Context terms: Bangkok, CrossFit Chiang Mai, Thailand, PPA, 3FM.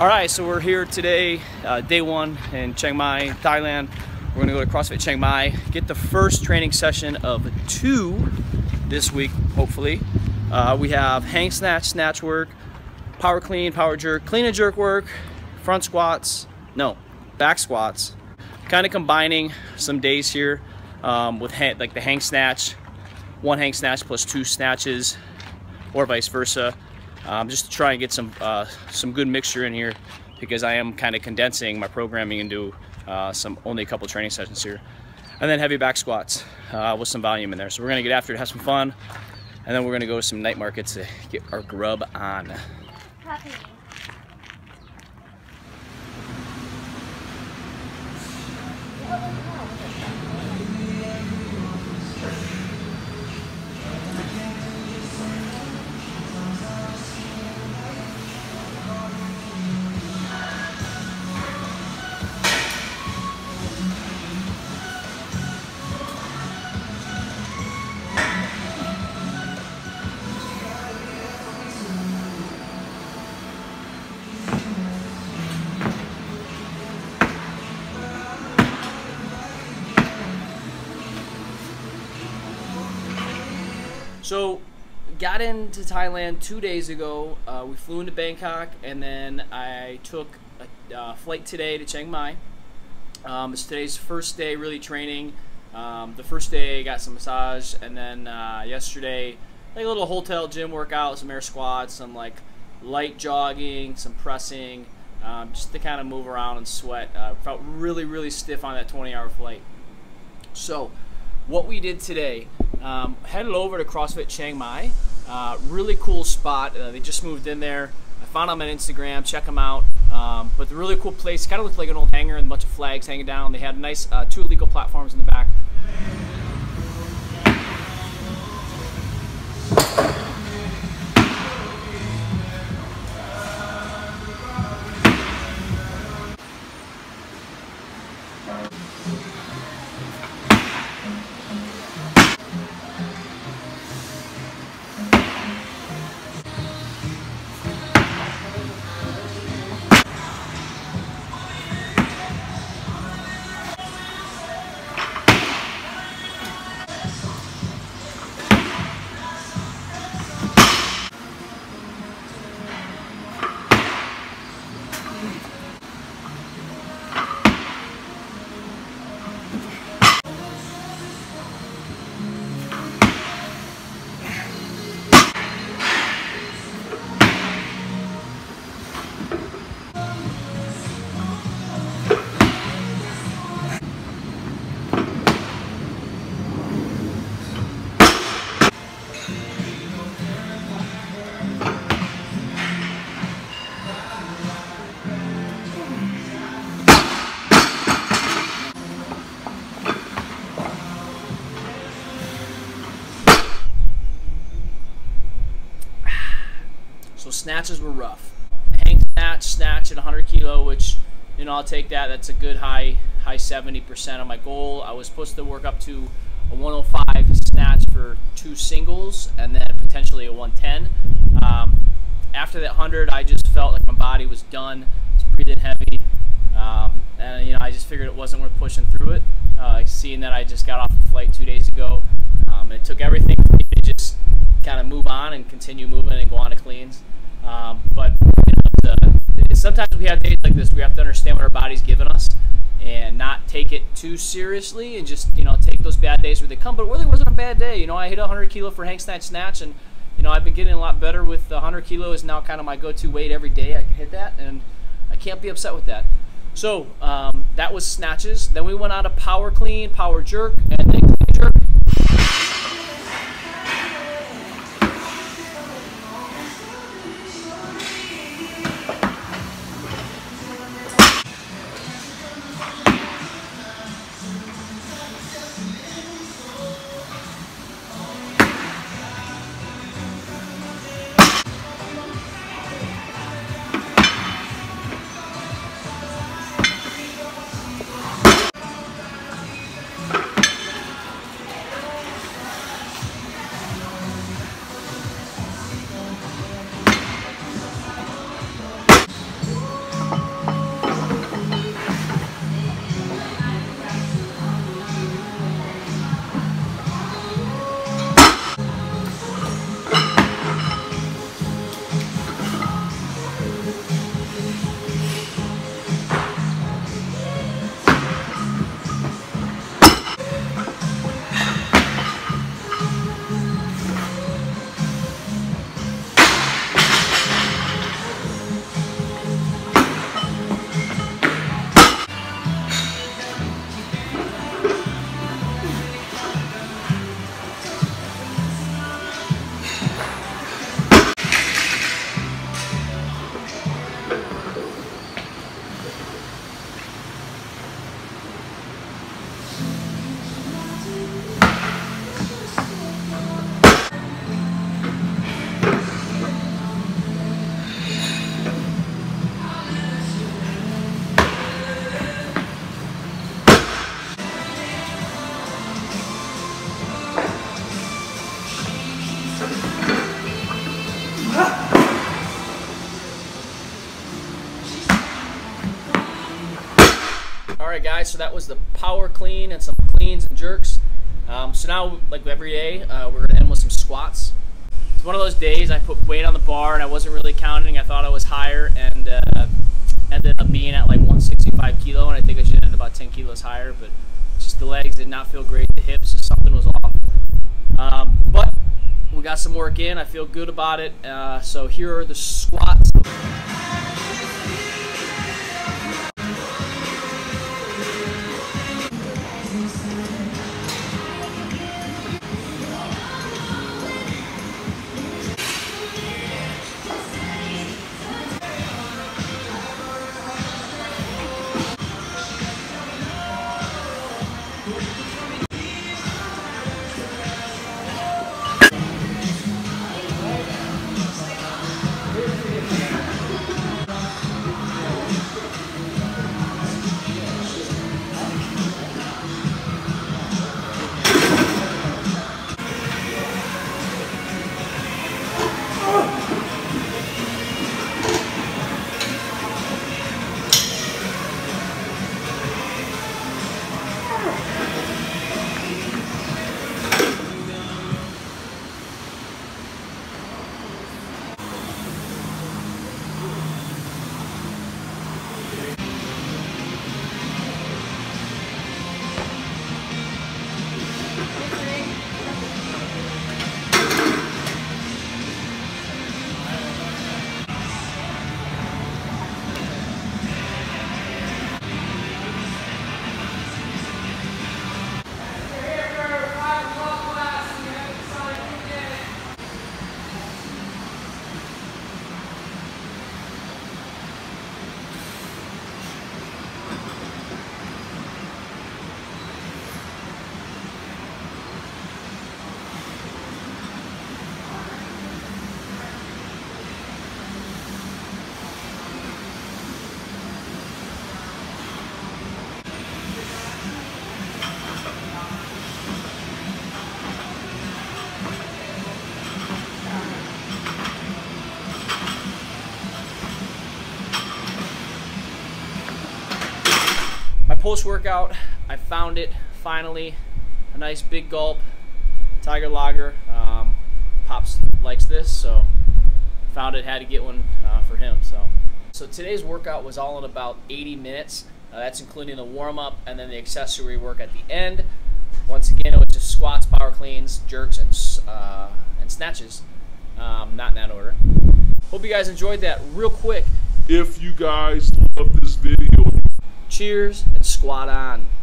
Alright, so we're here today, day one in Chiang Mai, Thailand. We're gonna go to CrossFit Chiang Mai, get the first training session of two this week, hopefully. We have hang snatch, snatch work, power clean, power jerk, clean and jerk work, front squats, no, back squats. Kind of combining some days here with like the hang snatch, one hang snatch plus two snatches, or vice versa. Just to try and get some good mixture in here, because I am kind of condensing my programming into only a couple training sessions here. And then heavy back squats with some volume in there. So we're gonna get after it, have some fun, and then we're gonna go to some night markets to get our grub on. Puppy. So, got into Thailand 2 days ago. We flew into Bangkok, and then I took a flight today to Chiang Mai. It's today's first day really training. The first day I got some massage, and then yesterday like a little hotel gym workout, some air squats, some like light jogging, some pressing, just to kind of move around and sweat. Felt really, really stiff on that 20-hour flight. So, what we did today. Headed over to CrossFit Chiang Mai, really cool spot. They just moved in there. I found them on Instagram, check them out. But the really cool place, kind of looked like an old hangar and a bunch of flags hanging down. They had nice two legal platforms in the back. So snatches were rough. Hang snatch at 100 kilo, which, you know, I'll take that. That's a good high 70% of my goal. I was supposed to work up to a 105 snatch for two singles, and then potentially a 110. After that 100, I just felt like my body was done. It's breathing heavy, and you know, I just figured it wasn't worth pushing through it. Seeing that I just got off the flight 2 days ago, and it took everything for me to just kind of move on and continue moving and go on to cleans. But you know, sometimes we have days like this. We have to understand what our body's giving us and not take it too seriously, and just, you know, take those bad days where they come. But it really wasn't a bad day. You know, I hit 100 kilo for hang snatch, and you know, I've been getting a lot better with 100 kilo is now kind of my go-to weight every day. I can hit that, and I can't be upset with that. So that was snatches. Then we went on to power clean, power jerk, and then clean jerk. Alright guys, so that was the power clean and some cleans and jerks. So now, like every day, we're going to end with some squats. It's one of those days I put weight on the bar and I wasn't really counting. I thought I was higher and ended up being at like 165 kilo, and I think I should end about 10 kilos higher, but just the legs did not feel great, the hips, just something was off. But we got some work in, I feel good about it, so here are the squats. Post-workout, I found it finally. A nice big gulp, Tiger Lager. Pops likes this, so found it, had to get one for him. So today's workout was all in about 80 minutes. That's including the warm-up and then the accessory work at the end. Once again, it was just squats, power cleans, jerks, and snatches. Not in that order. Hope you guys enjoyed that. Real quick, if you guys love this video, cheers and squat on.